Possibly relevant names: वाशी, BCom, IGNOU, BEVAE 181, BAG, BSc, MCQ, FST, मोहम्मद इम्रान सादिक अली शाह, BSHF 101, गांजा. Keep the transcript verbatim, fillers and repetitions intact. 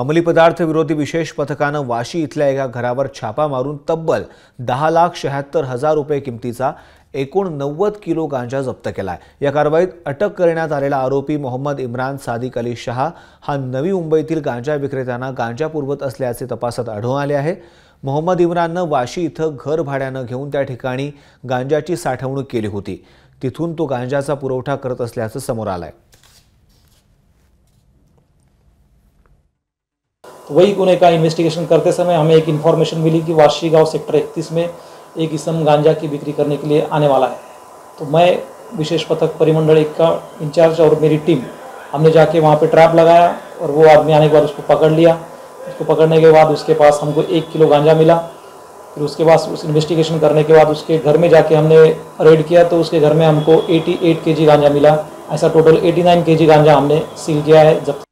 अंमली पदार्थ विरोधी विशेष पथकानं वाशी इथल्या एका घरावर छापा मारून तब्बल दहा लाख शहात्तर हजार रुपये किमतीचा एकोणनव्वद किलो गांजा जप्त केला। या कारवाईत अटक करण्यात आलेला आरोपी मोहम्मद इम्रान सादिक अली शाह हा नवी मुंबईतील गांजा विक्रेत्यांना गांजा पुरवत असल्याचे तपासात आढळून आले आहे। मोहम्मद इम्राननं वाशी इथं घर भाड्यानं घेऊन त्या ठिकाणी गांजाची साठवणूक केली होती। तिथून तो गांजाचा पुरवठा करत असल्याचं समोर आलंय। वही गुने का इन्वेस्टिगेशन करते समय हमें एक इन्फॉर्मेशन मिली कि वाशी गांव सेक्टर इकतीस में एक इसम गांजा की बिक्री करने के लिए आने वाला है। तो मैं विशेष पथक परिमंडल एक का इंचार्ज और मेरी टीम हमने जाके वहाँ पे ट्रैप लगाया और वो आदमी आने के बाद उसको पकड़ लिया। उसको पकड़ने के बाद उसके पास हमको एक किलो गांजा मिला। फिर उसके बाद उस इन्वेस्टिगेशन करने के बाद उसके घर में जाके हमने रेड किया तो उसके घर में हमको अठासी केजी गांजा मिला। ऐसा टोटल नवासी केजी गांजा हमने सील किया है, जब्त